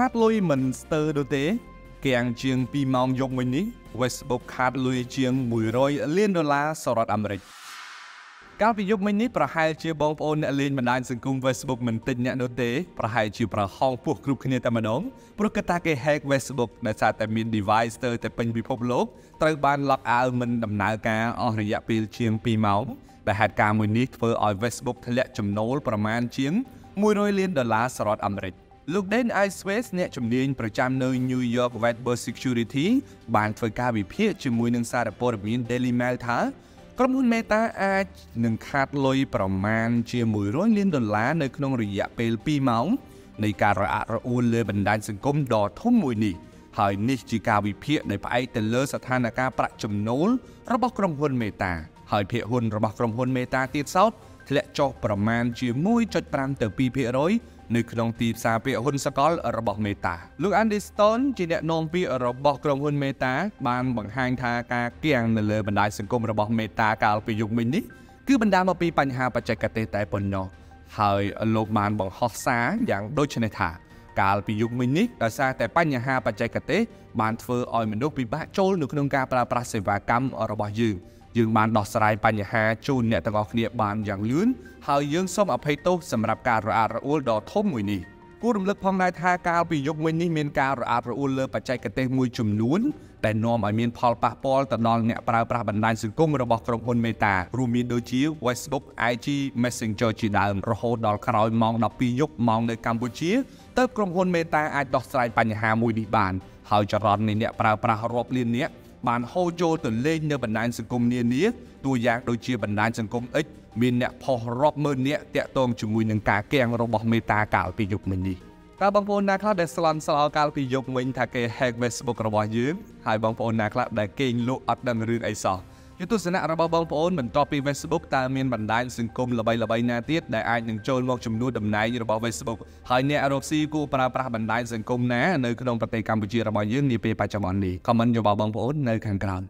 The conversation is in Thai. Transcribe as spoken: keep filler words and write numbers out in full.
คาดลุยเหมือนสเตอร์ดูเตะแกงเชียงปีมองยงวันนี้เวสบุกคาดลุยเชียงมวยรอยเลียนดอลลาร์สหรัฐอเมริกาการพิจารณานี้ประหารเชียบองโอนเลียนมันได้สังคมเวสบุกเหมือนติดเนี่ยดูเตะประหารเชียประห้องพวกกลุ่มคณีตามน้องปรากฏการแฮกเวสบุกในสายแต่มีดีไวส์เตอร์แต่เป็นวิภพโลกตระบานล็อกเอาเหมือนดำเนินการออกระยะปีเชียงปีมองแต่เหตุการณ์วันนี้เฟอร์ออยเวสบุกทะเลจมโนลประมาณเชียงมวยรอยเลียนดอลลาร์สหรัฐอเมริกาลูกเด่นไอซ์เวสเนี่ยจำเนียนประจำในนิวยอร์กเวสเบอร์ซิคิวริตี้บานเฟอร์กาวิเพียจะมวยหนึ่งซาดาโปรมีนเดลิเมลทากลุ่มหุ้นเมตาอาจหนึ่งขาดลอยประมาณเชียร์มวยร้อยเลียนดอลลาร์ในขนมระยะเปลปีเมาในการระอาระอุนเลยบรรดาสังคมดอทุ่มมวยนี่หายนิจิกาวิเพียในภายแต่เลสถานการณ์ประจำโน้นระบบกลุ่มหุ้นเมตาหายเพียหุ้นระบบกลุ่มหุ้นเมตาตีซอดและเจาะประมาณเชียร์มวยจดปรามแต่ปีเพียร้อยในขนมตีซาเปียหุ่นสกอลระบบเมตาลูกอันดิสตันจีเนนองปีระบบกรมหุ่นเมตาบานบังหางทากาเกียงในเลยบรรดาสังคมระบบเมตากาลปียุคมินิคือบรรดามาปีปัญหาปัจจัยเกษตรแต่ปนนอหายโลกบานบังฮอกซาอย่างโดยชนิดากาลปียุคมินิแต่ซาแต่ปัญหาปัจจัยเกษตรบานเฟอร์ออยมันดูปีบ้าโจลหนุกนงกาปราปราศวกรรมระบบยืมยืมบานดอกสลายปัญหาจูนเนี่ยตะกอกเนียบานอย่างลื่นหายยืมส้มอภัยโตสำหรับการระอาระอุลดอกทุ่มมวยนี่กู้ดำลึกพองนายทากาปียกเว้นนี่เมียนการระอาระอุลเลอปัจจัยกระเตงมวยจุ่มลุ้นแต่นอมไอเมียนพอลปะปอลแต่นอนเนี่ยปราปราบันดาลสึงก้มระบอกกรงพลเมตารูมีโดยจิวเวสบุ๊กไอจีเมสเซนเจอร์จีดามระโหดดอกคารอยมองดอกปียกมองในกัมพูชีเติบกรงพลเมตาไอดอกสลายปัญหามวยดีบานหายจะรอนในเนี่ยปราปรารบเลียนเนี่ยบานโฮโจตื่นเล่นในบรรดาสังคมเนียนี้ตัวอย่างโดยเชียบรรดาสังคมเอ็กมินเนี่ยพอรอบเมื่อเนี่ยเตะตรงจมูกหนังกาแกงระบบเมตากาลปียุกมินดีตาบางโพนาคลาเดสลอนสลาวกาลปียุกมินทาเกแฮกเวสบุกระบายยืมหายบางโพนาคลาได้เก่งลูกอัดดังรืนไอซอยุตุสนะระบบบางโพนเหมือนต่อปีเวสบุกตาเมียนบรรดาสังคมระบายระบายนาทีได้ไอหนึ่งโจนมองจมูกดำไนระบบเวสบุกหายเนี่ยอารมณ์ซีกูปราปราบรรดาสังคมนะในขนมประเทศกัมพูชีระบายยืมนี่เป็นปัจจุบันนี้คอมเมนต์อยู่บางโพนในแข่งขัน